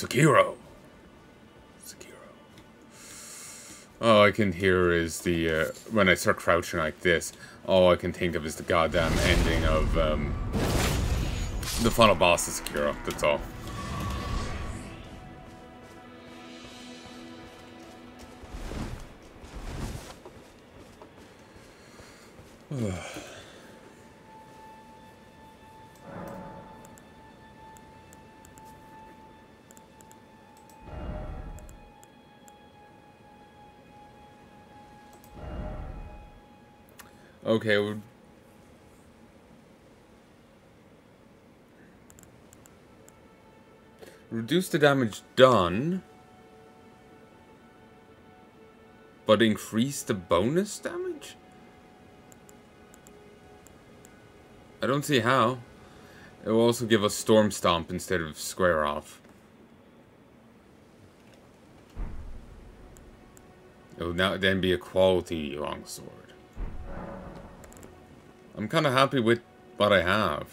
Sekiro. All I can hear is the, when I start crouching like this, all I can think of is the goddamn ending of, the final boss of Sekiro, that's all. Okay, reduce the damage done, but increase the bonus damage? I don't see how. It will also give us Storm Stomp instead of Square Off. It will now then be a quality longsword. I'm kind of happy with what I have.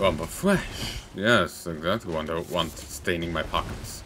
Lump of flesh. Yes, exactly what I want staining my pockets.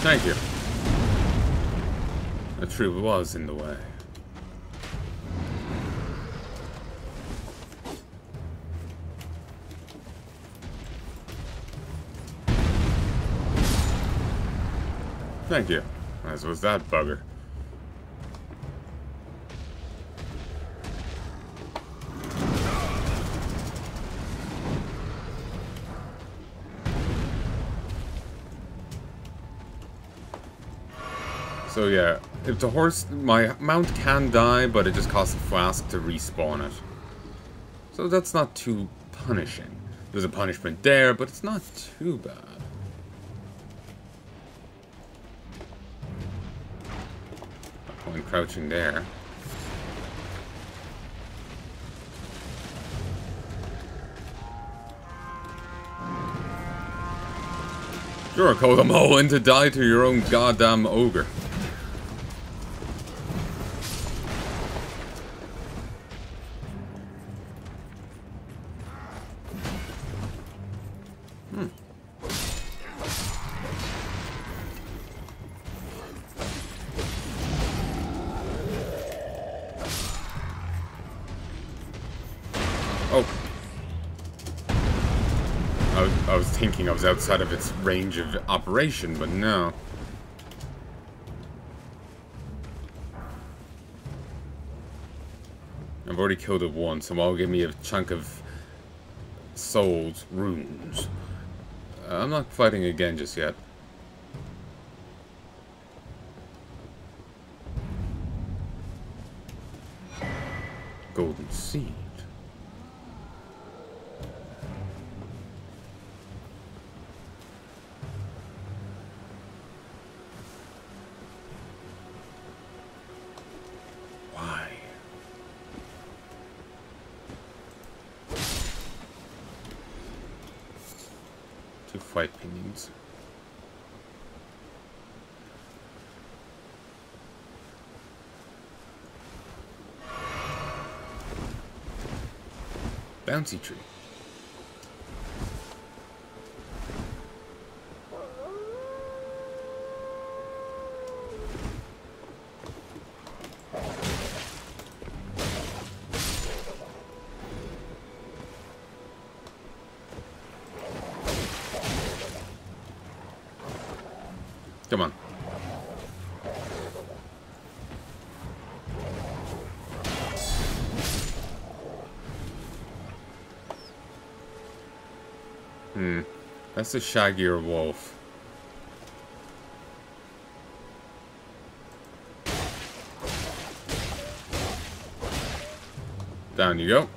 Thank you. The trooper was in the way. Thank you. As was that bugger. So yeah, if the horse, my mount can die, but it just costs a flask to respawn it. So that's not too punishing. There's a punishment there, but it's not too bad. I'm crouching there. Sure, call them all in to die to your own goddamn ogre. I was outside of its range of operation, but no. I've already killed it once, so that'll give me a chunk of souls, runes. I'm not fighting again just yet. golden seed. Bouncy tree. Come on. That's a shaggier wolf. Down you go.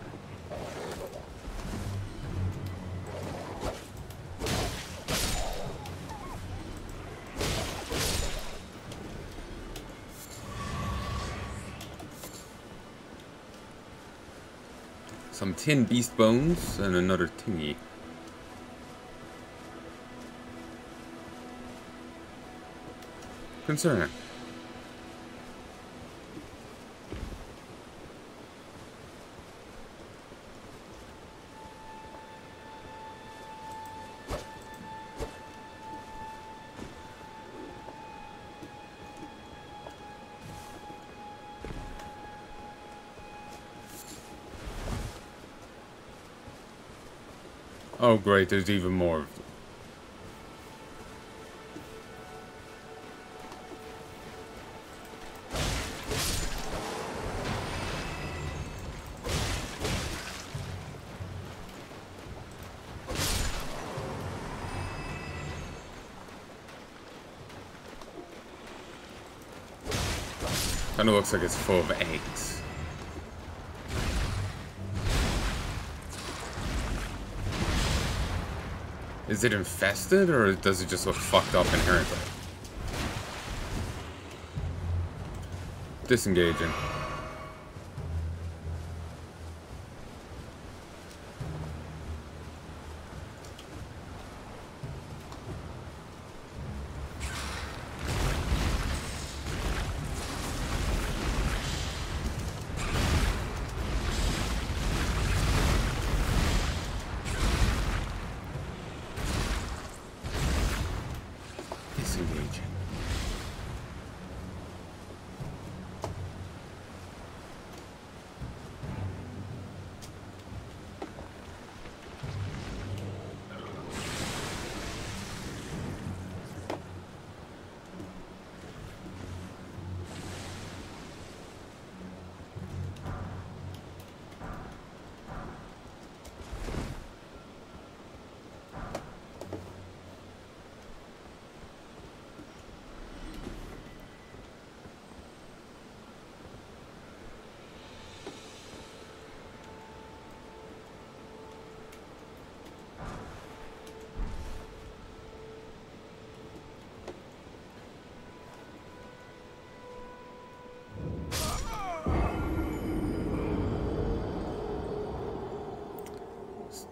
Some tin beast bones and another tingy. Concerning. Oh great, there's even more of them. And it looks like it's full of eggs. Is it infested or does it just look fucked up inherently? Disengaging.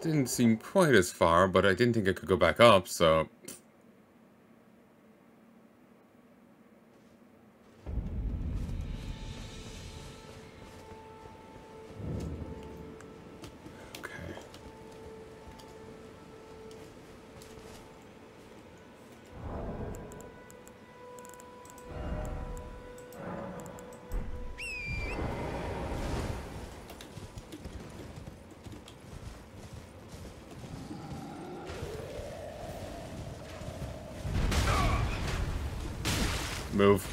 Didn't seem quite as far, but I didn't think I could go back up, so... Okay. Move.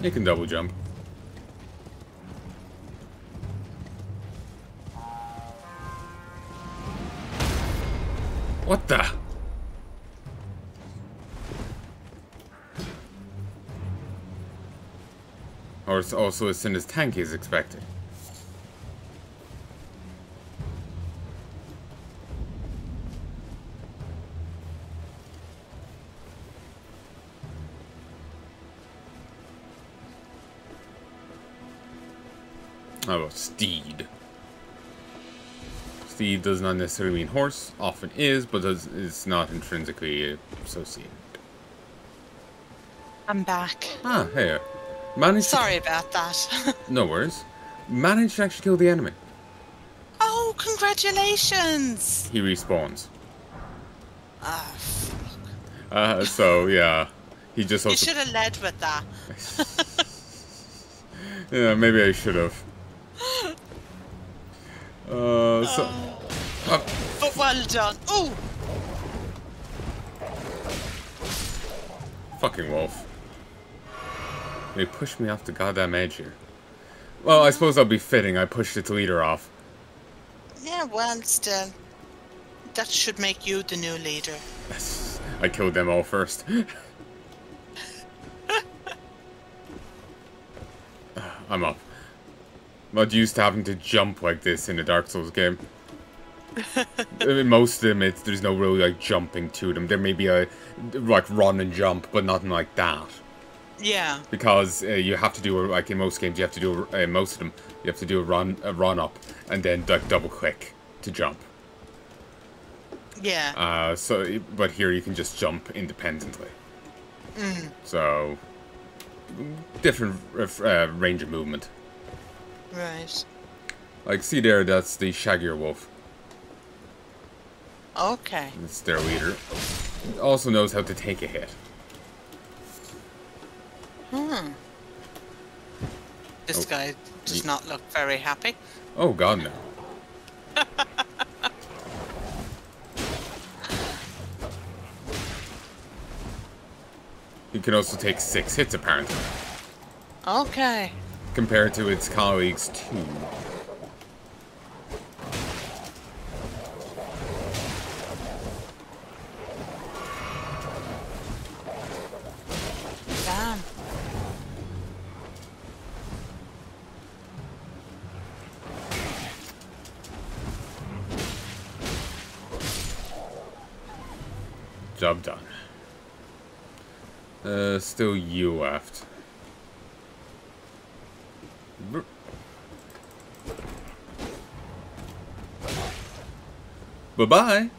You can double jump. What the? Or also as soon as tank is expected. Oh, steed. Steed does not necessarily mean horse. Often is, but it's not intrinsically associated. I'm back. Ah, hey. Sorry about that. No worries. Managed to actually kill the enemy. Oh, congratulations! He respawns. Ah, fuck. So, yeah. He just also... You should have led with that. Yeah, maybe I should have. But well done. Ooh! Fucking wolf. They pushed me off the goddamn edge here. Well, I suppose I'll be fitting. I pushed its leader off. Yeah, well, still. That should make you the new leader. I killed them all first. I'm up. I'm not used to having to jump like this in a Dark Souls game. In most of them, there's no really like jumping to them. There may be a like run and jump, but nothing like that. Yeah. Because you have to do like in most games, you have to do most of them. You have to do a run up, and then like double click to jump. Yeah. So, but here you can just jump independently. Mm. So. Different range of movement. Right. Like, see there, that's the shaggier wolf. Okay. It's their leader. It also knows how to take a hit. Hmm. This guy does not look very happy. Oh, God, no. You can also take 6 hits, apparently. Okay. Compared to its colleagues, 2. Damn. Job done. Still you left. Bye-bye!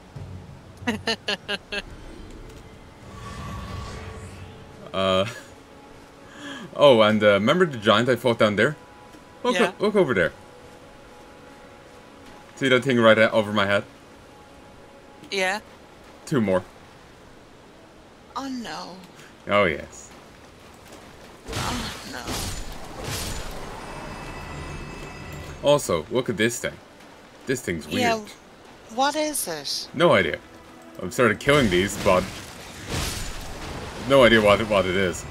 Oh, and remember the giant I fought down there? Look, yeah. Look over there. See that thing right over my head? Yeah. 2 more. Oh no. Oh, yes. Oh, no. Also, look at this thing. This thing's weird. Yeah, what is it? No idea. I've started killing these, but... No idea what it is.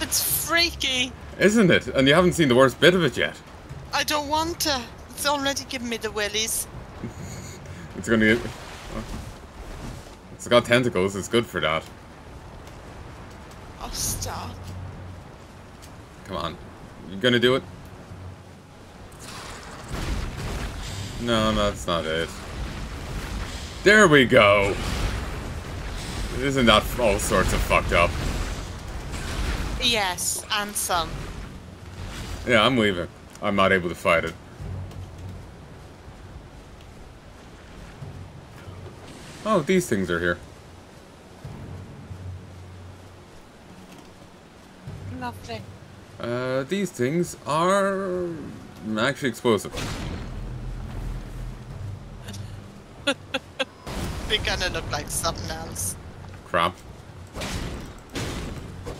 It's freaky. Isn't it? And you haven't seen the worst bit of it yet. I don't want to. It's already giving me the willies. It's gonna get... It's got tentacles, it's good for that. Oh, stop. Come on. You gonna do it? No, that's not it. There we go! Isn't that all sorts of fucked up? Yes, and some. Yeah, I'm leaving. I'm not able to fight it. Oh, these things are here. Nothing. These things are actually explosive. They kinda look like something else. Crap.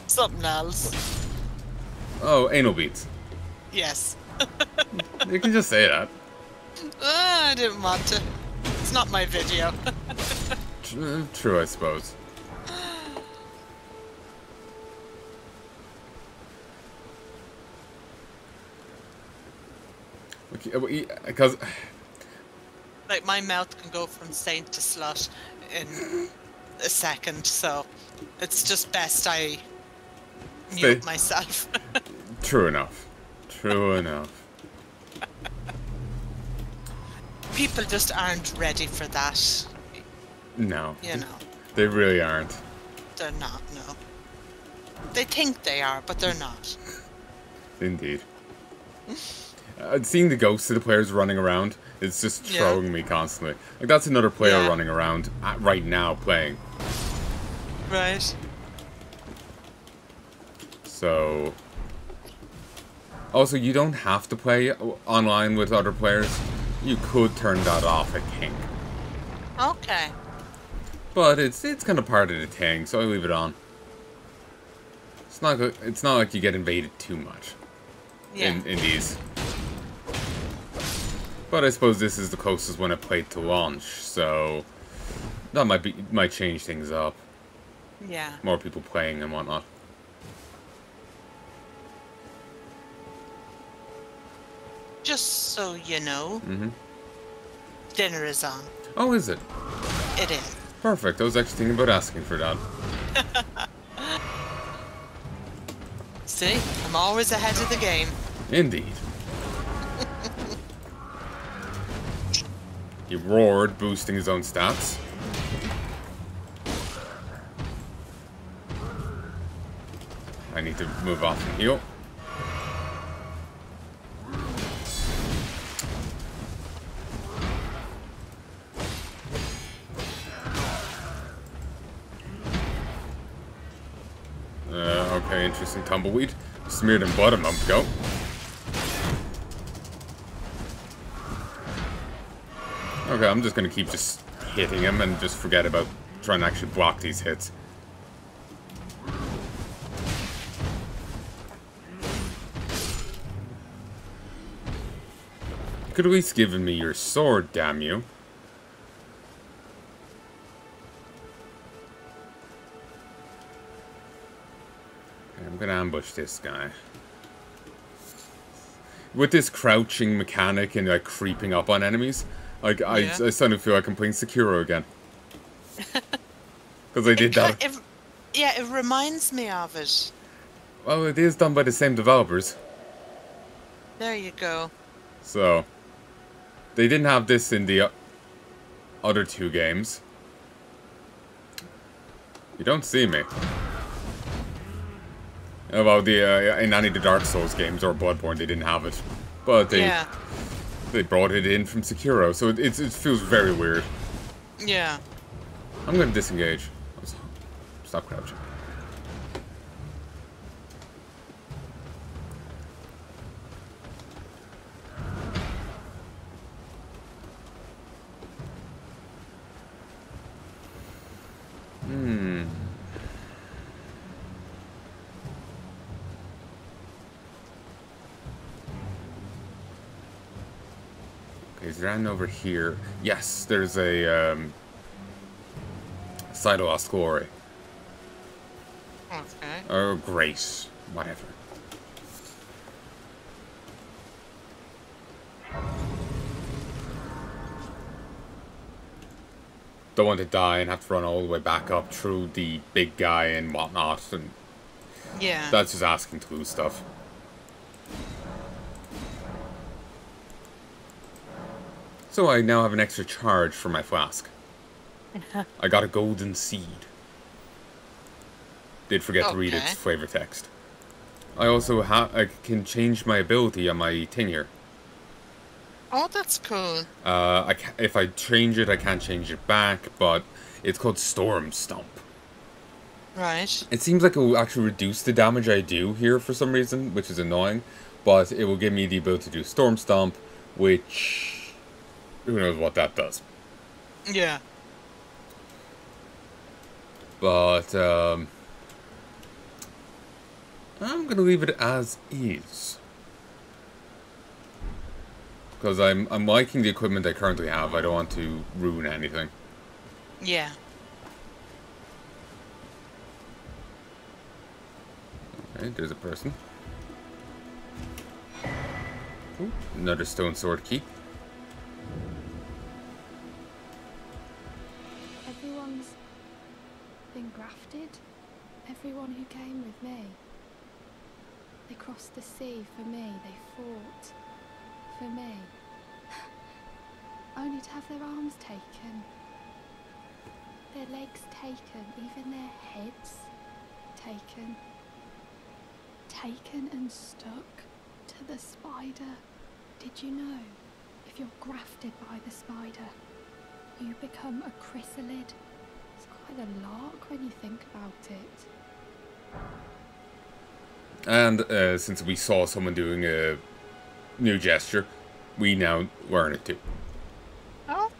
Something else. Oh, anal beads. Yes. You can just say that. I didn't want to. It's not my video. True, I suppose. Okay, because like my mouth can go from saint to slut in a second, so it's just best I mute myself. True enough. True enough. People just aren't ready for that. No. You know. They really aren't. They're not, no. They think they are, but they're not. Indeed. Seeing the ghosts of the players running around, it's just throwing me constantly. Like, that's another player running around right now playing. Right. So... Also, you don't have to play online with other players. You could turn that off, I think. Okay. But it's kind of part of the thing, so I leave it on. It's not like you get invaded too much. Yeah. In these. But I suppose this is the closest one I played to launch, so that might change things up. Yeah. More people playing and whatnot. Just so you know, dinner is on. Oh, is it? It is. Perfect. I was actually thinking about asking for that. See, I'm always ahead of the game. Indeed. He roared, boosting his own stats. I need to move off and heal. Okay, interesting tumbleweed. Smeared in blood a moment ago. Okay, I'm just gonna keep just hitting him and just forget about trying to actually block these hits. You could at least give me your sword, damn you. I'm gonna ambush this guy. With this crouching mechanic and like creeping up on enemies, like I suddenly feel like I'm playing Sekiro again. Because I did that. It reminds me of it. Well, it is done by the same developers. There you go. So, they didn't have this in the other two games. You don't see me. Well, in any of the Dark Souls games or Bloodborne, they didn't have it, but they brought it in from Sekiro, so it feels very weird. Yeah. I'm gonna disengage. Stop crouching. Is there an over here? Yes, there's a side of Lost Glory. Okay. Or Grace, whatever. Don't want to die and have to run all the way back up through the big guy and whatnot, and that's just asking to lose stuff. So I now have an extra charge for my flask. I got a golden seed. Did forget to read its flavor text. I also I can change my ability on my thing here. Oh, that's cool. If I change it, I can't change it back, but it's called Storm Stomp. Right. It seems like it will actually reduce the damage I do here for some reason, which is annoying, but it will give me the ability to do Storm Stomp, which... Who knows what that does. Yeah. But, I'm gonna leave it as is. Because I'm liking the equipment I currently have. I don't want to ruin anything. Yeah. Okay, there's a person. Ooh, another stone sword key. Everyone who came with me They crossed the sea for me, they fought for me. Only to have their arms taken, their legs taken, even their heads taken. Taken and stuck to the spider. Did you know, if you're grafted by the spider, you become a chrysalid? It's quite a lark when you think about it. And since we saw someone doing a new gesture, we now learn it too.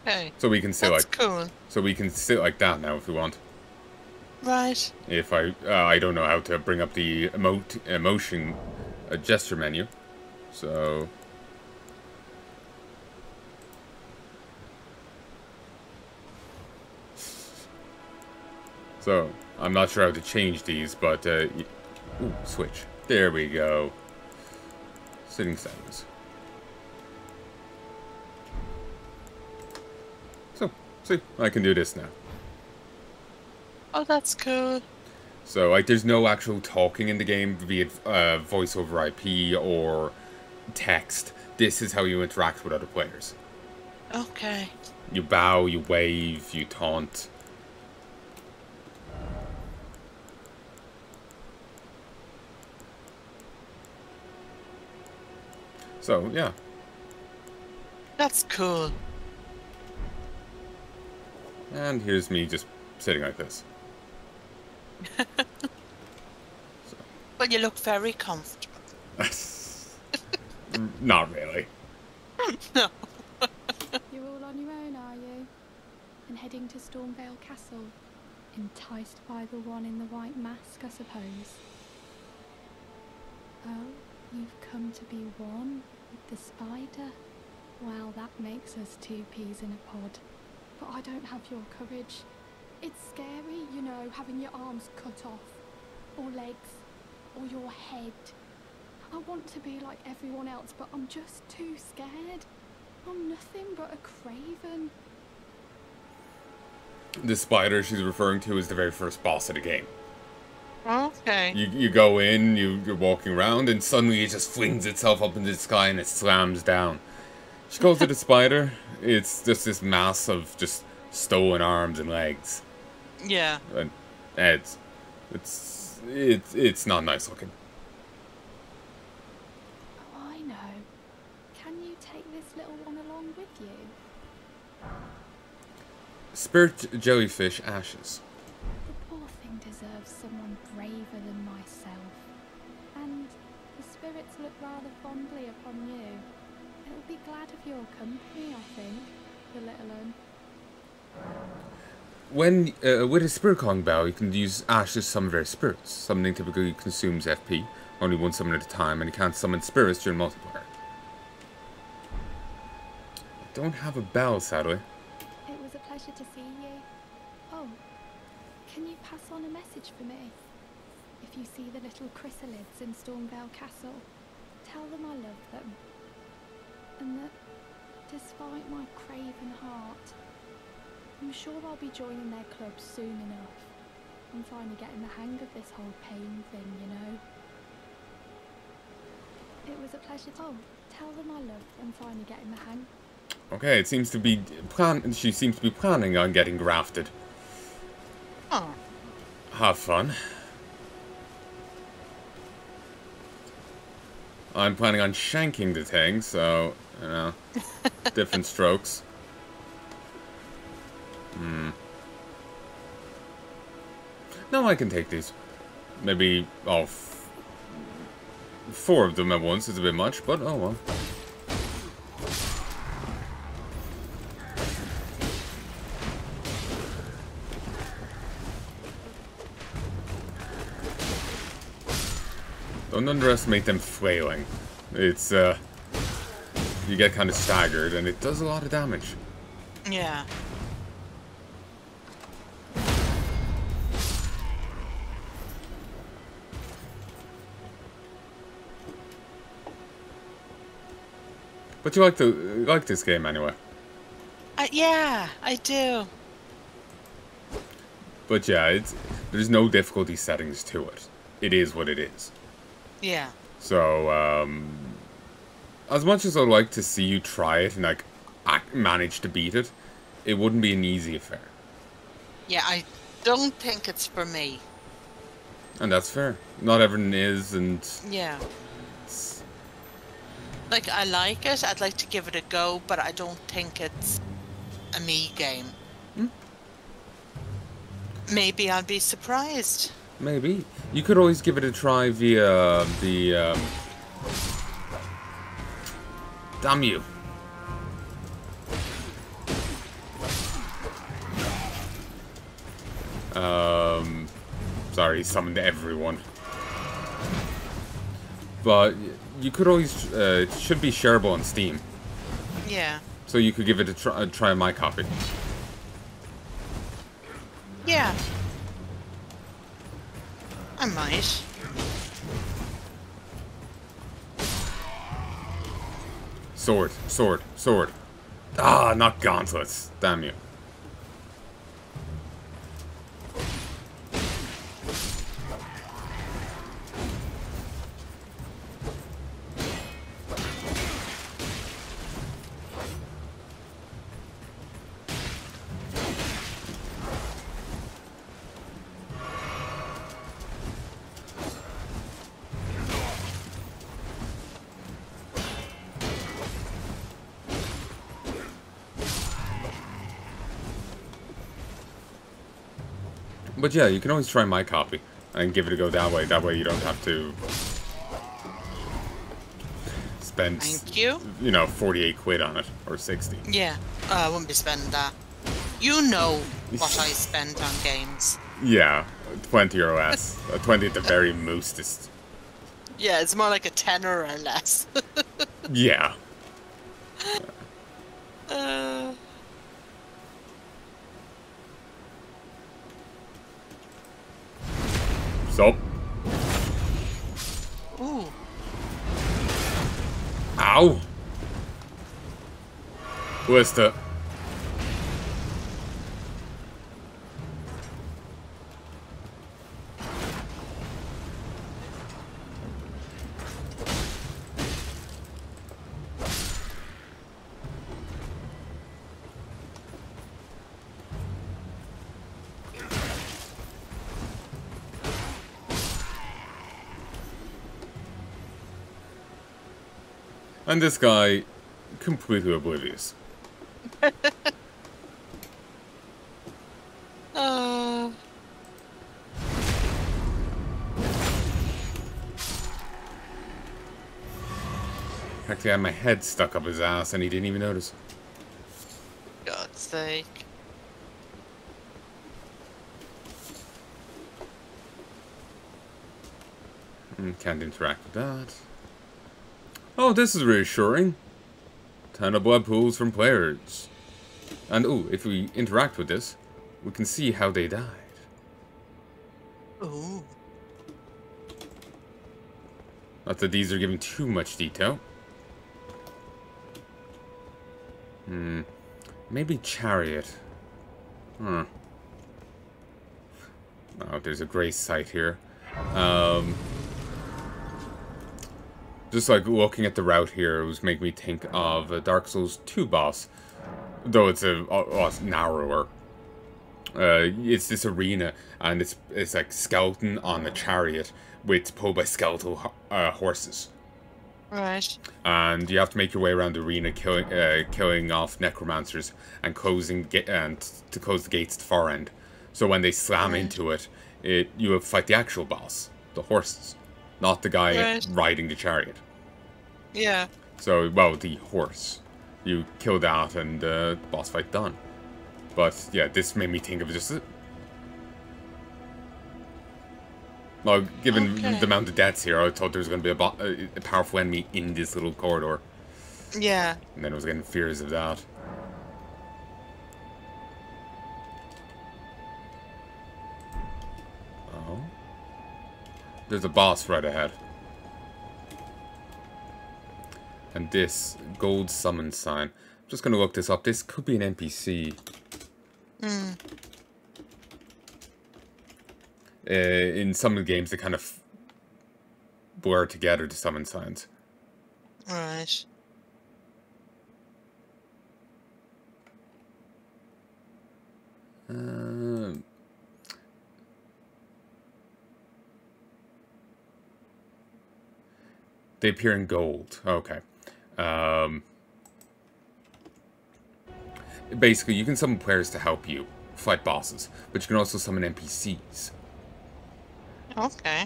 Okay. So we can say like, cool. So we can sit like that now if we want. Right. If I don't know how to bring up the gesture menu, so. So I'm not sure how to change these, but ooh, switch. There we go. Sitting settings. So, see, I can do this now. Oh, that's cool. So, like, there's no actual talking in the game, be it voice over IP or text. This is how you interact with other players. Okay. You bow, you wave, you taunt. So, yeah. That's cool. And here's me just sitting like this. So. Well, you look very comfortable. Not really. No. You're all on your own, are you? And heading to Stormveil Castle. Enticed by the one in the white mask, I suppose. Oh, you've come to be one with the spider? Well, that makes us two peas in a pod. But I don't have your courage. It's scary, you know, having your arms cut off, or legs, or your head. I want to be like everyone else, but I'm just too scared. I'm nothing but a craven. The spider she's referring to is the very first boss of the game. Okay. You go in, you're walking around, and suddenly it just flings itself up into the sky and it slams down. She goes to the spider. It's just this mass of just stolen arms and legs. Yeah. And it's not nice looking. Oh, I know. Can you take this little one along with you? Spirit Jellyfish Ashes. The poor thing deserves someone braver than myself. And the spirits look rather fondly upon you. Be glad of your company, I think, the little one. When with a spirit calling bell, you can use ashes to summon various spirits. Summoning typically consumes FP, only one summon at a time, and you can't summon spirits during multiplayer. I don't have a bell, sadly. It was a pleasure to see you. Oh, can you pass on a message for me? If you see the little chrysalids in Stormveil Castle, tell them I love them. And that, despite my craven heart, I'm sure I'll be joining their club soon enough. I'm finally getting the hang of this whole pain thing, you know. It was a pleasure. Oh, tell them I love. I'm finally getting the hang. Okay, it seems to be She seems to be planning on getting grafted. Oh. Have fun. I'm planning on shanking the thing, so, you know, different strokes. Hmm. No, I can take these. Maybe, oh, four of them at once is a bit much, but oh well. Don't underestimate them flailing. It's, you get kind of staggered, and it does a lot of damage. Yeah. But you like this game anyway. Yeah, I do. But yeah, there's no difficulty settings to it. It is what it is. Yeah. So, as much as I'd like to see you try it and, like, manage to beat it, it wouldn't be an easy affair. Yeah, I don't think it's for me. And that's fair. Not everyone is, and... yeah. It's... like, I like it. I'd like to give it a go, but I don't think it's a me game. Hmm? Maybe I'll be surprised. Maybe. You could always give it a try via the... damn you. Sorry, summoned everyone. But you could always... it should be shareable on Steam. Yeah. So you could give it a try on my copy. Yeah. I might. Sword, sword, sword. Ah, not gauntlets. Damn you. But yeah, you can always try my copy and give it a go that way. That way you don't have to spend, you know, 48 quid on it, or 60. Yeah, I wouldn't be spending that. You know what I spend on games. Yeah, 20 or less. 20 at the very moostest. Yeah, it's more like a tenner or less. Yeah. So. Ooh. Ow. Where's the... and this guy, completely oblivious. Actually, I had my head stuck up his ass and he didn't even notice. God's sake. Can't interact with that. Oh, this is reassuring. Ton of blood pools from players. And, ooh, if we interact with this, we can see how they died. Ooh. Not that these are giving too much detail. Hmm. Maybe chariot. Hmm. Oh, there's a grey site here. Just like looking at the route here, it was making me think of a Dark Souls 2 boss, though it's a lot narrower. It's this arena, and it's like skeleton on a chariot, with pulled by skeletal horses. Right. And you have to make your way around the arena, killing off necromancers and to close the gates at the far end. So when they slam into it, you will fight the actual boss, the horses. Not the guy riding the chariot. Yeah. So, well, the horse. You kill that and the boss fight done. But, yeah, this made me think of just... well, given the amount of deaths here, I thought there was going to be a powerful enemy in this little corridor. Yeah. And then I was getting fears of that. There's a boss right ahead. And this gold summon sign. I'm just going to look this up. This could be an NPC. Mm. In some of the games, they kind of blur together to summon signs. Alright. They appear in gold. Okay. Basically, you can summon players to help you fight bosses, but you can also summon NPCs. Okay.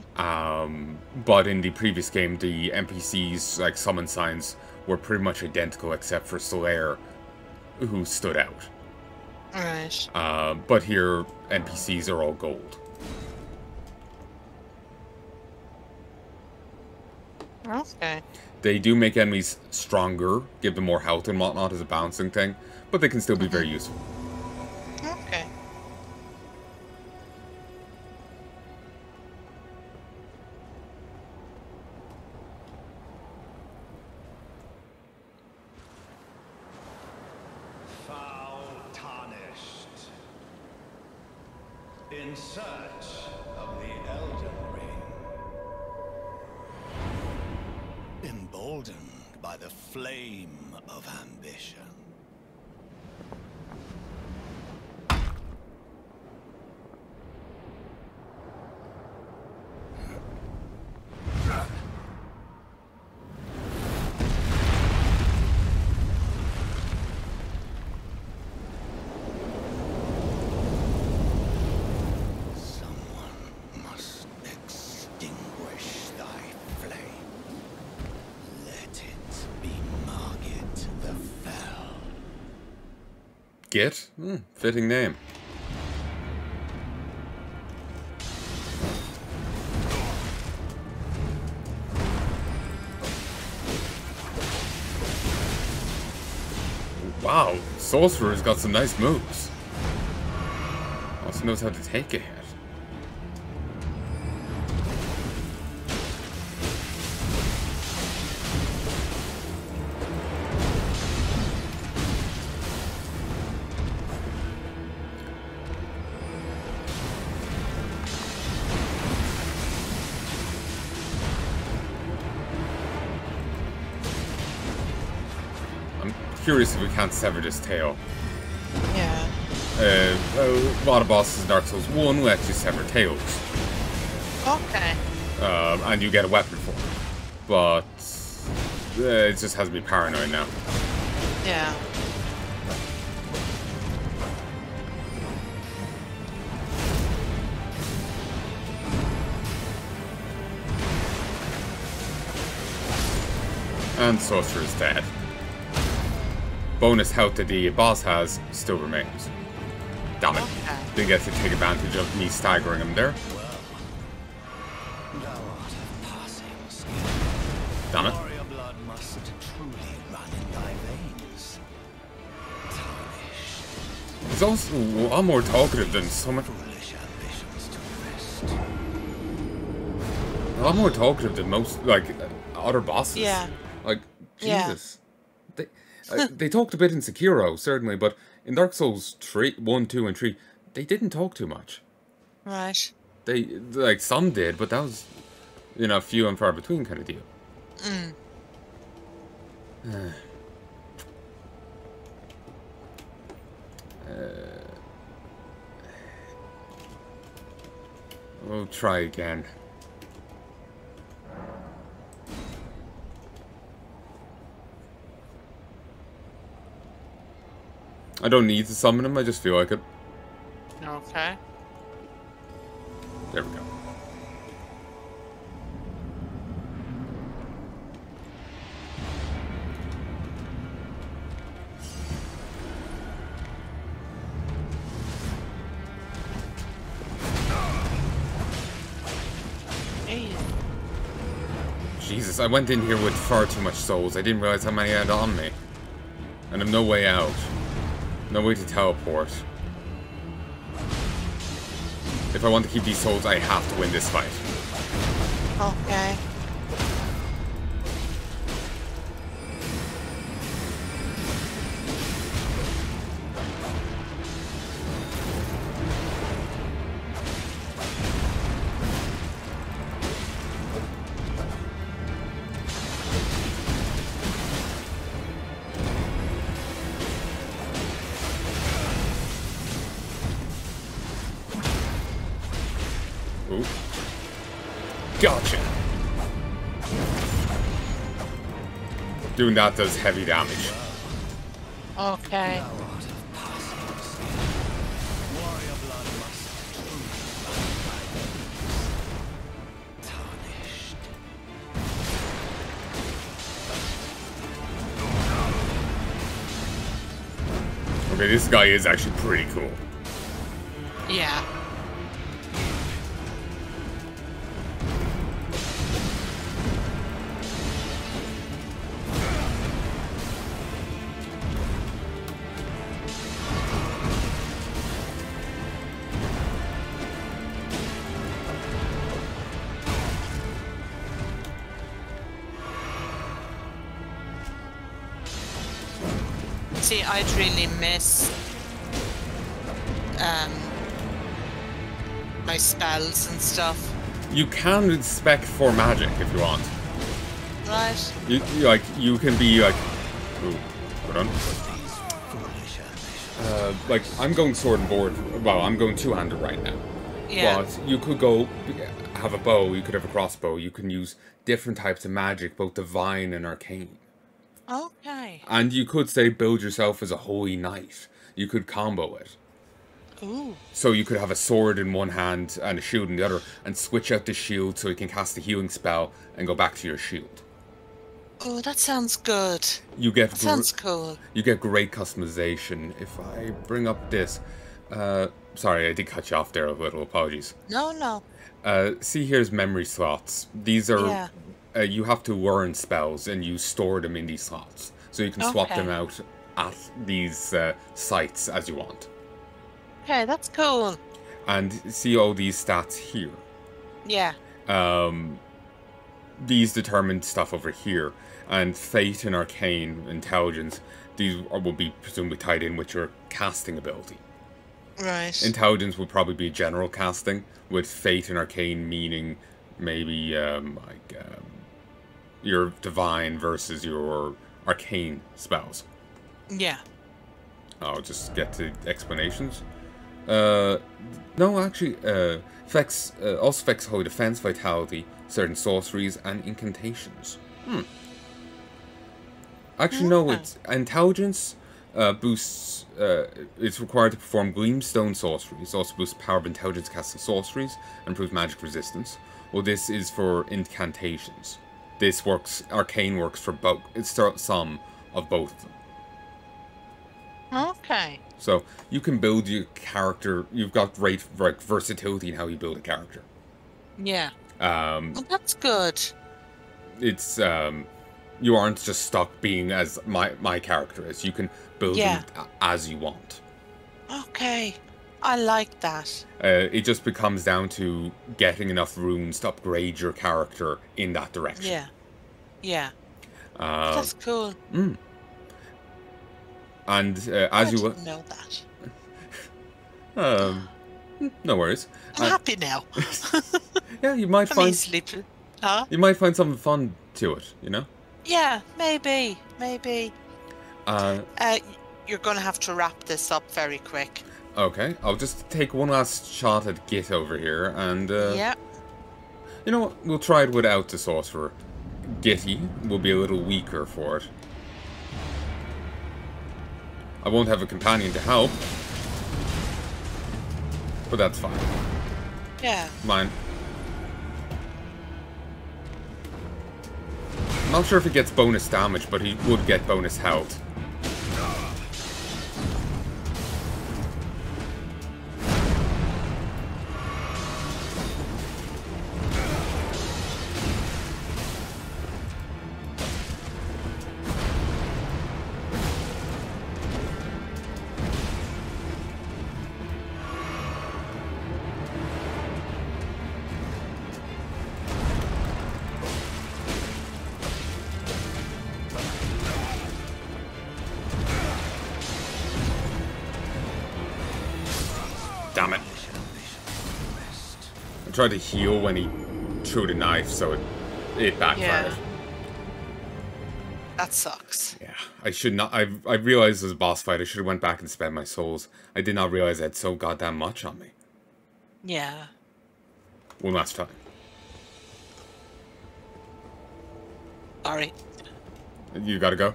But in the previous game, the NPCs, like summon signs, were pretty much identical except for Solaire, who stood out. Alright. But here, NPCs are all gold. Okay. They do make enemies stronger, give them more health and whatnot as a balancing thing, but they can still be very useful. Okay. In search of the Elden Ring. Emboldened by the flame of ambition. Git? Fitting name. Wow, Sorcerer's got some nice moves. Also knows how to take a hit. Curious if we can't sever this tail. Yeah. A lot of bosses in Dark Souls 1 let you sever tails. Okay. And you get a weapon for it. But it just has me paranoid now. Yeah. And Sorcerer's dead. Bonus health that the boss has still remains. Damn it. Okay. Didn't get to take advantage of me staggering him there. Damn it. He's also a lot more talkative than so much. A lot more talkative than most, like, other bosses. Yeah. Like, Jesus. Yeah. They talked a bit in Sekiro, certainly, but in Dark Souls 1, 2, and 3, they didn't talk too much. Right. They, like, some did, but that was, you know, few and far between kind of deal. Mm. We'll try again. I don't need to summon him, I just feel like it. Okay. There we go. Hey. Jesus, I went in here with far too much souls. I didn't realize how many I had on me. And I'm no way out. No way to teleport. If I want to keep these souls, I have to win this fight. Okay. Ooh. Gotcha. Do not does heavy damage. Okay. Okay, this guy is actually pretty cool. Yeah. See, I really miss my spells and stuff. You can spec for magic if you want. Right. You can be like, ooh, hold on. Like I'm going sword and board. Well, I'm going two-handed right now. Yeah. But you could go have a bow. You could have a crossbow. You can use different types of magic, both divine and arcane. Okay. And you could say build yourself as a holy knight. You could combo it. Ooh. So you could have a sword in one hand and a shield in the other, and switch out the shield so you can cast a healing spell and go back to your shield. Oh, that sounds good. You get that sounds cool. You get great customization. If I bring up this, sorry, I did cut you off there a little. Apologies. No, no. See, here's memory slots. These are. Yeah. You have to learn spells and you store them in these slots. So you can swap them out at these sites as you want. Okay, that's cool. And see all these stats here. Yeah. These determine stuff over here. And fate and arcane intelligence, these will be presumably tied in with your casting ability. Right. Intelligence will probably be general casting, with fate and arcane meaning maybe your divine versus your arcane spells. Yeah. I'll just get to explanations. No, actually, also affects holy defense, vitality, certain sorceries, and incantations. Hmm. Actually, no, it's intelligence boosts. It's required to perform gleamstone sorceries. It also boosts power of intelligence casting sorceries and improves magic resistance. Well, this is for incantations. This works, arcane works for both. It's some of both of them. Okay. So you can build your character. You've got great versatility in how you build a character. Yeah. Well, that's good. It's you aren't just stuck being as my character is. You can build it as you want. Okay. I like that. It just becomes down to getting enough runes to upgrade your character in that direction. Yeah. Yeah. That's cool. Mm. And as you will know that. No worries. I'm happy now. Yeah, you might find you might find something fun to it, you know? Yeah, maybe. Maybe. You're going to have to wrap this up very quick. Okay, I'll just take one last shot at Git over here, and, yeah. You know what, we'll try it without the sorcerer. Gitty will be a little weaker for it. I won't have a companion to help. But that's fine. Yeah. Mine. I'm not sure if he gets bonus damage, but he would get bonus health. Tried to heal when he threw the knife, so it backfired. Yeah. That sucks. Yeah, I should not. I realized it was a boss fight. I should have went back and spent my souls. I did not realize I had so goddamn much on me. Yeah. one last time. Sorry. You gotta go?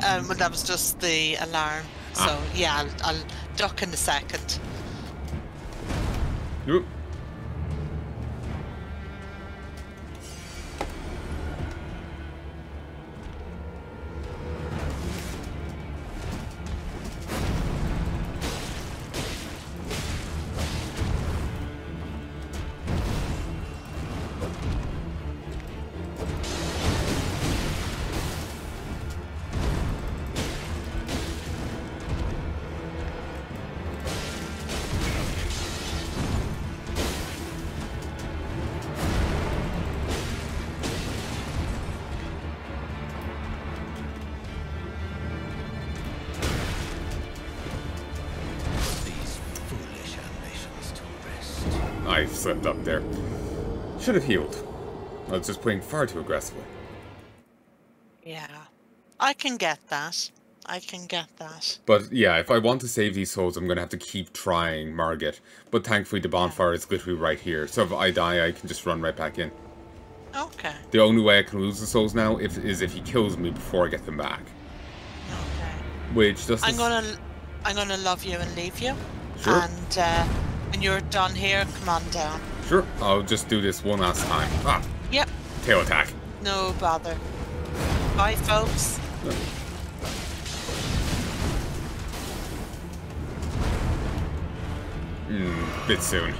Well, that was just the alarm. Ah. So, yeah, I'll duck in a second. Oop. I slipped up there. Should have healed. I was just playing far too aggressively. Yeah. I can get that. I can get that. But yeah, if I want to save these souls, I'm going to have to keep trying Margit. But thankfully the bonfire is literally right here. So if I die, I can just run right back in. Okay. The only way I can lose the souls now is if he kills me before I get them back. Okay. Which doesn't... I'm gonna love you and leave you. Sure. And, when you're done here, come on down. Sure, I'll just do this one last time. Ah. Yep. Tail attack. No bother. Bye, folks. No. Bit soon.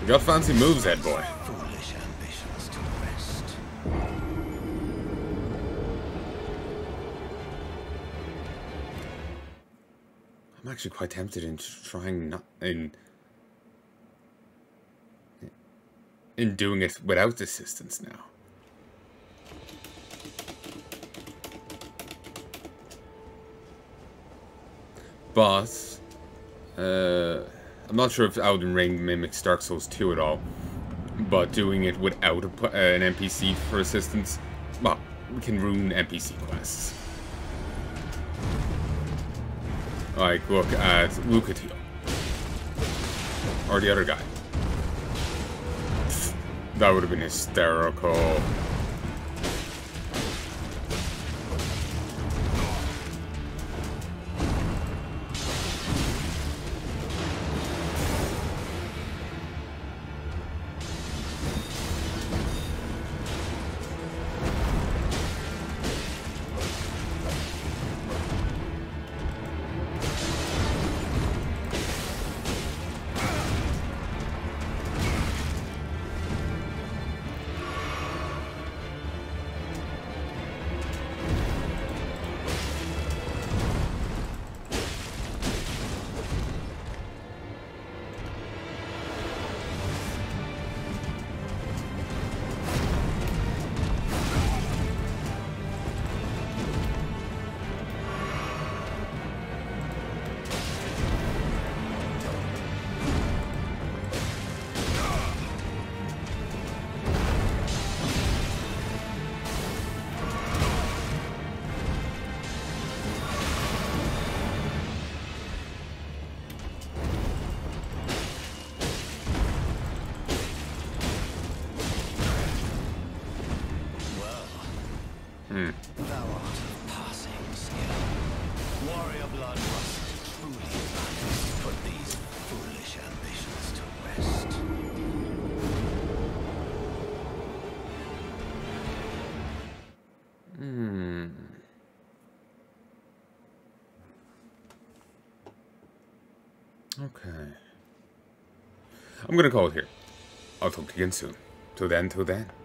You got fancy moves, head boy. Foolish ambitions to rest. I'm actually quite tempted in trying not in doing it without assistance now. But I'm not sure if Elden Ring mimics Dark Souls 2 at all, but doing it without an NPC for assistance, well, can ruin NPC quests. Like, look at Lucatiel. Or the other guy. That would have been hysterical. Okay. I'm gonna call it here. I'll talk to you again soon. Till then.